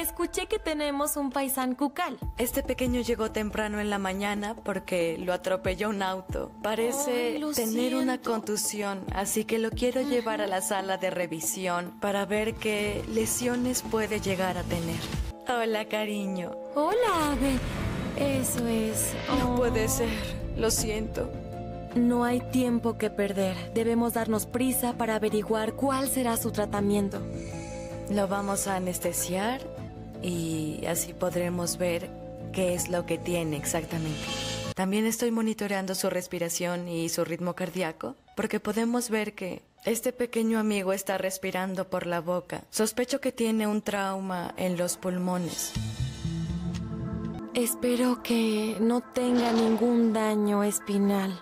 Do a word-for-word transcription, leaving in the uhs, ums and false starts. Escuché que tenemos un paisán cucal. Este pequeño llegó temprano en la mañana porque lo atropelló un auto. Parece Ay, tener siento. una contusión, así que lo quiero llevar a la sala de revisión para ver qué lesiones puede llegar a tener. Hola, cariño. Hola, Ave. Eso es. No oh. puede ser. Lo siento. No hay tiempo que perder. Debemos darnos prisa para averiguar cuál será su tratamiento. Lo vamos a anestesiar y así podremos ver qué es lo que tiene exactamente. También estoy monitoreando su respiración y su ritmo cardíaco, porque podemos ver que este pequeño amigo está respirando por la boca. Sospecho que tiene un trauma en los pulmones. Espero que no tenga ningún daño espinal.